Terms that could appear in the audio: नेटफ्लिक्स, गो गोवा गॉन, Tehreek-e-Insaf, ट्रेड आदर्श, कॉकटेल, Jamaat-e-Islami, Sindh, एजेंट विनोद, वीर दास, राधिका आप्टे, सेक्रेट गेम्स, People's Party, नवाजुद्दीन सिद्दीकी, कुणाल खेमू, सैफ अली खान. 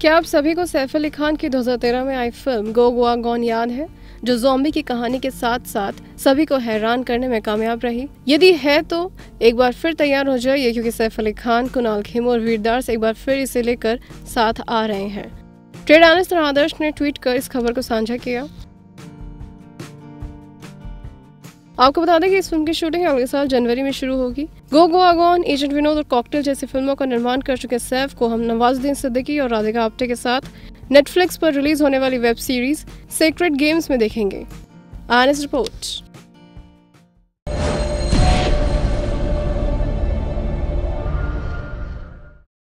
क्या आप सभी को सैफ अली खान की 2013 में आई फिल्म गो गोवा गॉन याद है, जो ज़ॉम्बी की कहानी के साथ साथ सभी को हैरान करने में कामयाब रही? यदि है तो एक बार फिर तैयार हो जाइए, क्योंकि सैफ अली खान, कुणाल खेमू और वीर दास एक बार फिर इसे लेकर साथ आ रहे हैं। ट्रेड आदर्श ने ट्वीट कर इस खबर को साझा किया। आपको बता दें कि इस फिल्म की शूटिंग अगले साल जनवरी में शुरू होगी। गो गोवा गॉन, एजेंट विनोद और कॉकटेल जैसी फिल्मों का निर्माण कर चुके सैफ को हम नवाजुद्दीन सिद्दीकी और राधिका आप्टे के साथ नेटफ्लिक्स पर रिलीज होने वाली वेब सीरीज सेक्रेट गेम्स में देखेंगे। RS report.